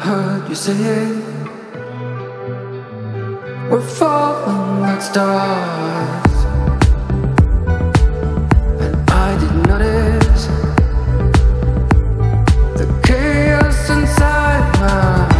heard you say we're falling like stars, and I didn't notice the chaos inside my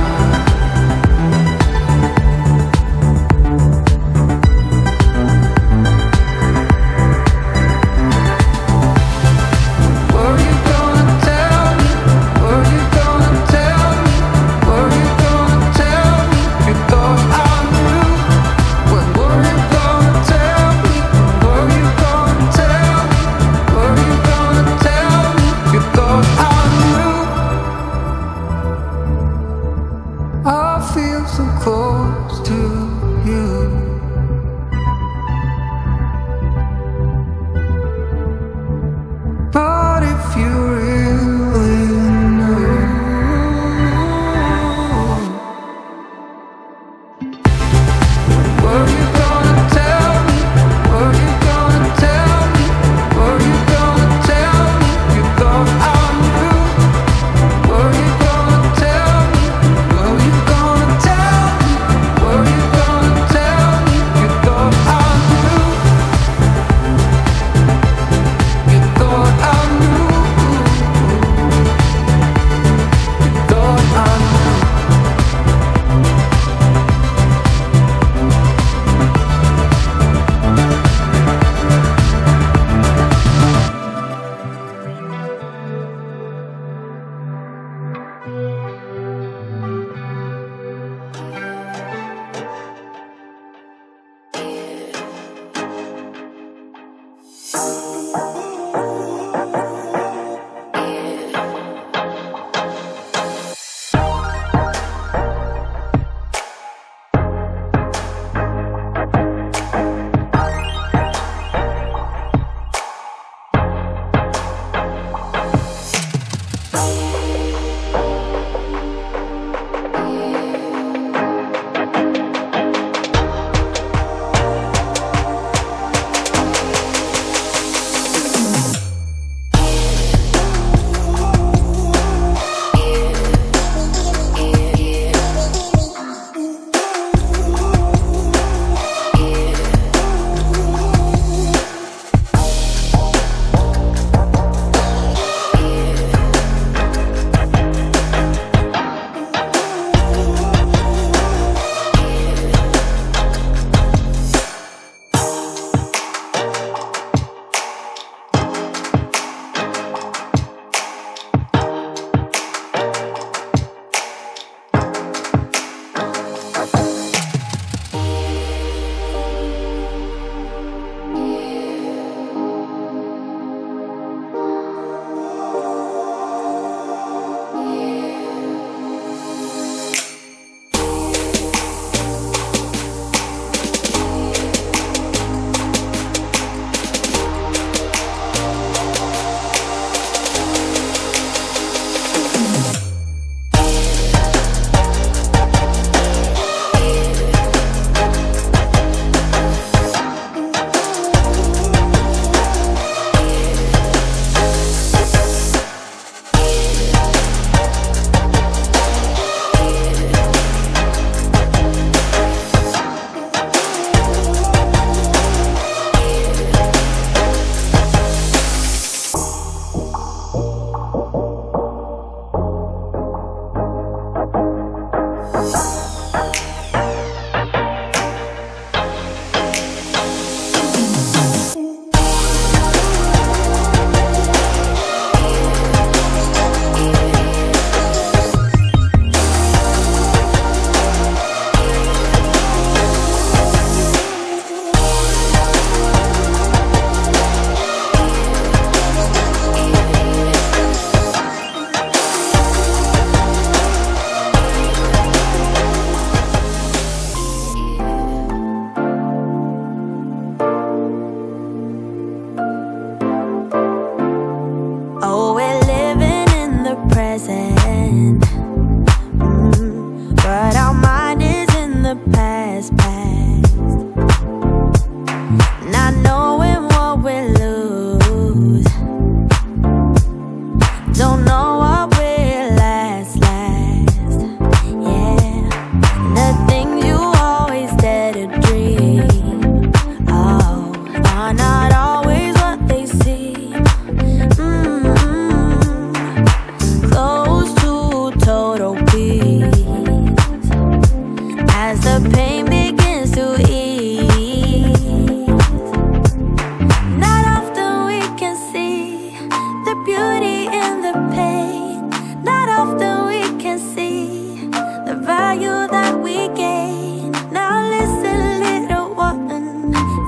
value that we gain. Now listen, little one,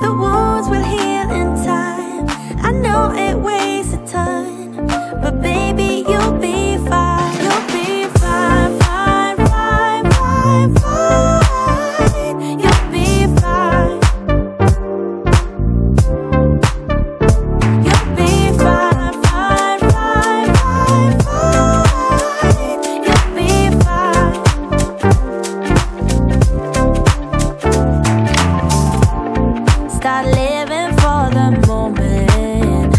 the wounds will heal in time. I know it weighs a ton, but baby, you'll be fine. You'll be fine, fine, fine, fine, fine. You'll be fine. You'll be fine, fine, fine, fine, fine. You'll be fine. Start living for the moment,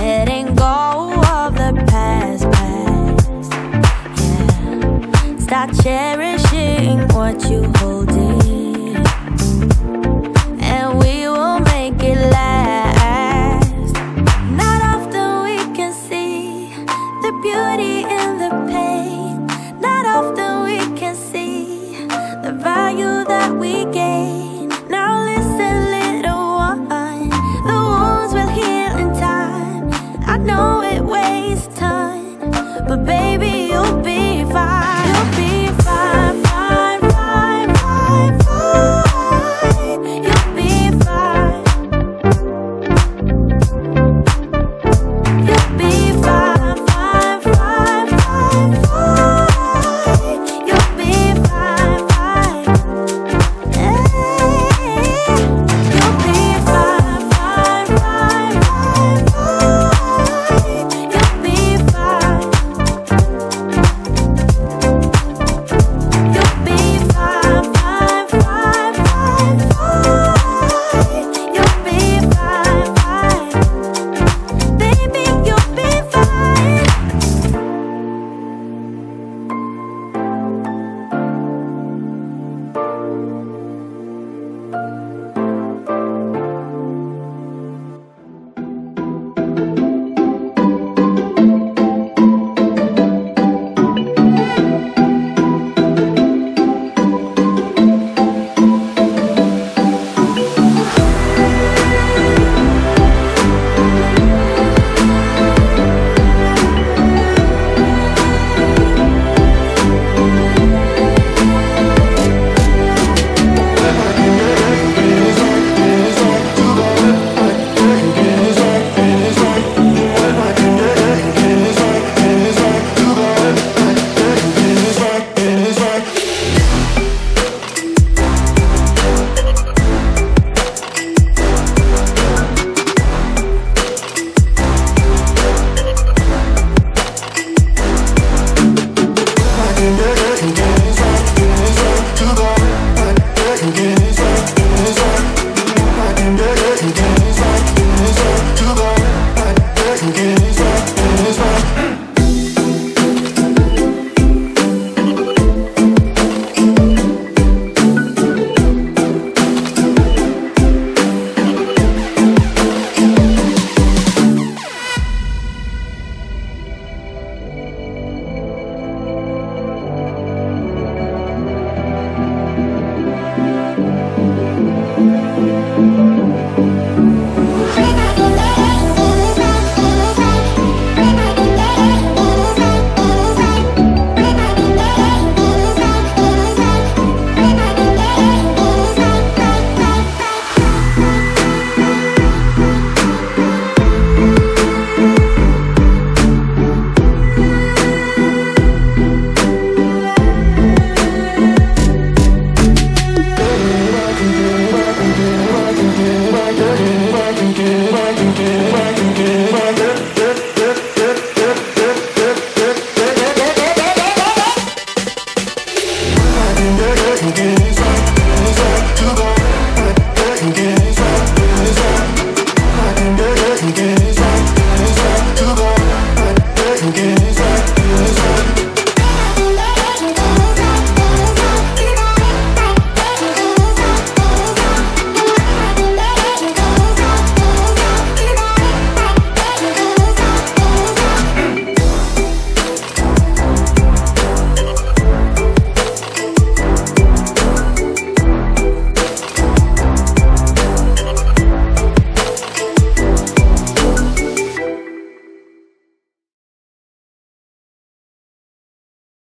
letting go of the past, yeah. Start cherishing what you holding.